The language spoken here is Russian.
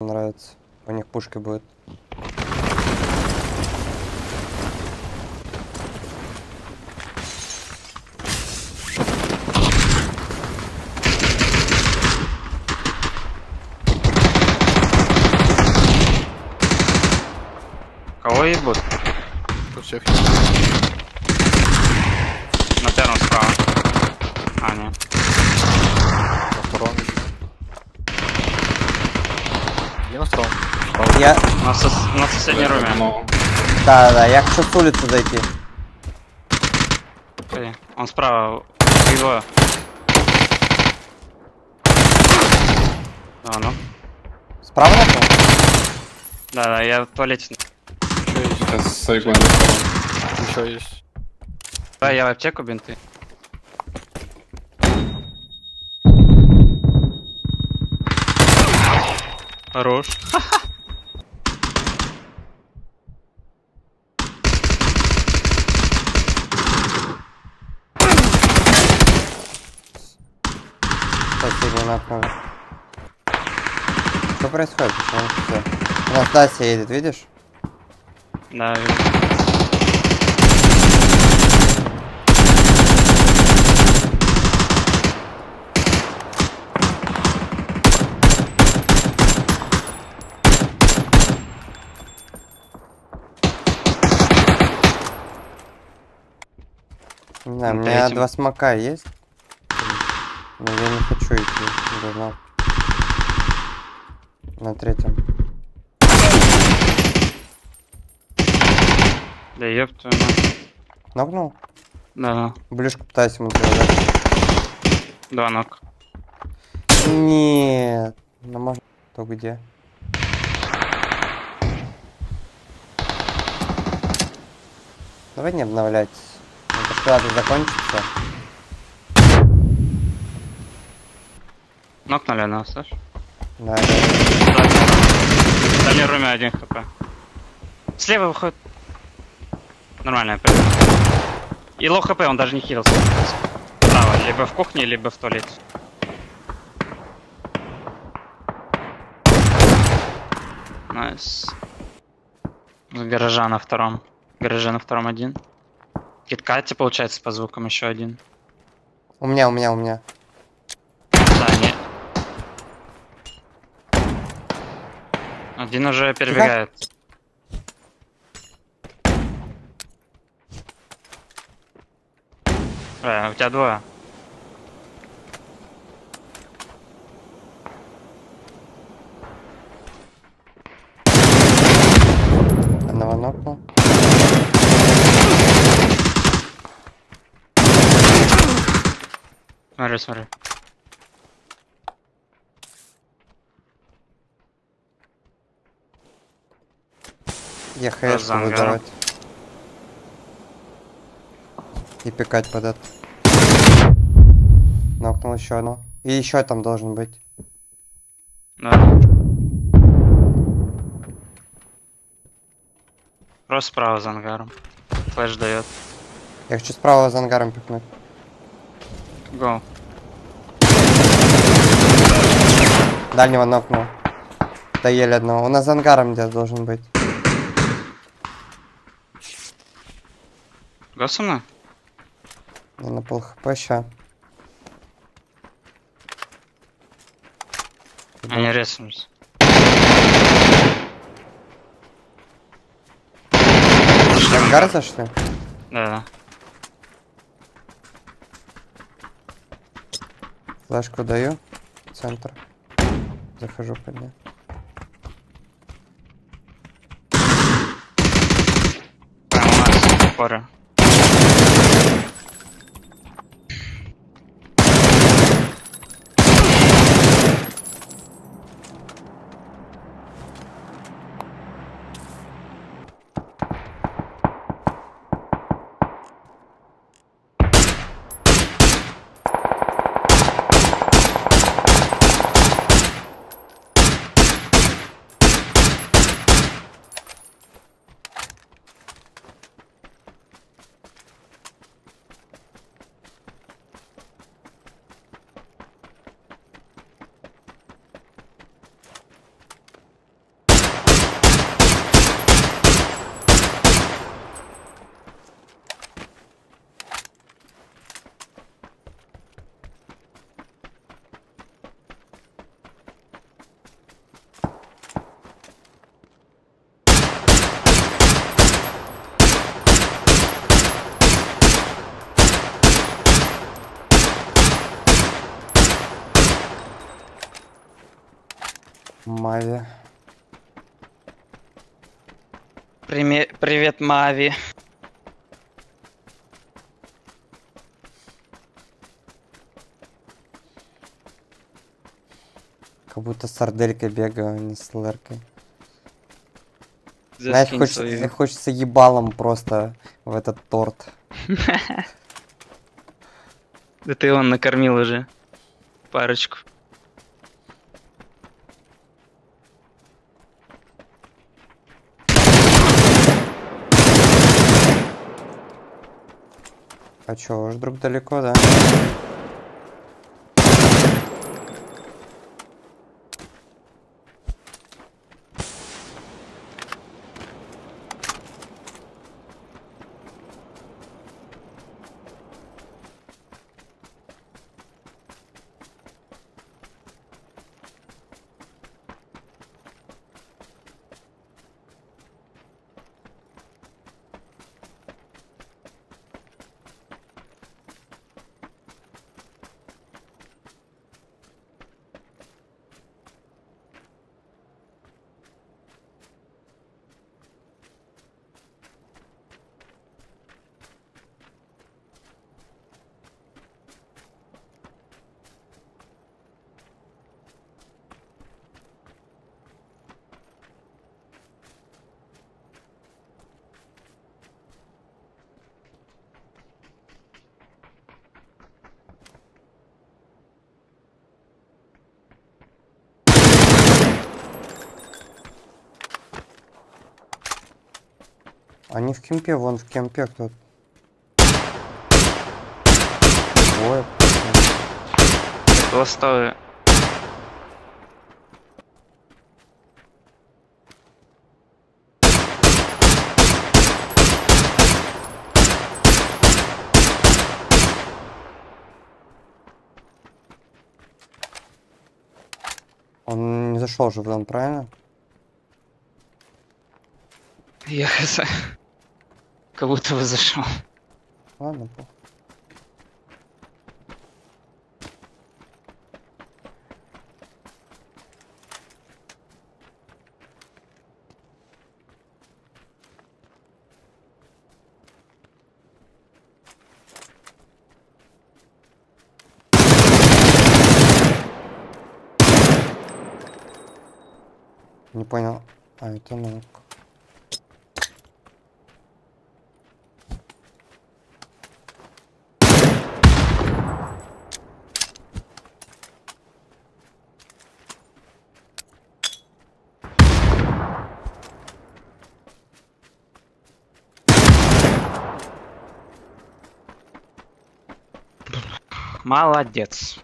Нравится. У них пушки будет. Кого ебут? Тут всех ебут. На первом справа. А, нет. На втором еще. Я на втором. Я... На соседней руме. Да, я хочу с улицы зайти. Эй, он справа. Его. А, ну. Справа? Да, я в туалете. Сейчас еще есть. Да, я в аптеку бинты. Хорош. Что происходит? У нас Тася едет, видишь? Да, вижу. Не знаю, у меня этим... 2 смока есть. Но я не хочу идти. Давно. На 3-м. Да ёпта. Нокнул? Да. Блюшку пытаюсь ему сделать. Да, нок. Нет. Ну можно то где. Давай не обновлять. Это что-то закончится. Нокнули нас, Саш? Да, да. В дальней руме 1 хп. Слева выходит. Нормально. И лоу хп, он даже не хилился. Справа, либо в кухне, либо в туалете. Найс. Гаража на втором. Гаража на втором 1. Киткати получается по звукам еще 1. У меня. Да, нет. 1 уже перебегает. У тебя 2. Одного нокнул. Смотри. Я хешку буду давать. И пикать под это. Нокнул еще одну. И еще там должен быть. Да. Просто справа за ангаром. Флэш дает. Я хочу справа за ангаром пикнуть. Го. Дальнего нокнул. Да еле одного. У нас за ангаром где-то должен быть. Го со мной? Я на пол хп ща. Они резнулись. В ангар зашли? Да. Флешку даю. Центр. Захожу под ней. Там у нас пора. Мави. Привет, Мави. Как будто с сарделькой бегаю, а не с лэркой. Знаешь, хочется ебалом просто в этот торт. Да ты его накормил уже. Парочку. А чё, уж друг далеко, да? Они в кемпе, вон в кемпе кто-то. Ой, пластовые. Он не зашел же в дом, правильно? Я хз. Как будто бы зашел. Ладно. Не понял. А, это ну. Молодец.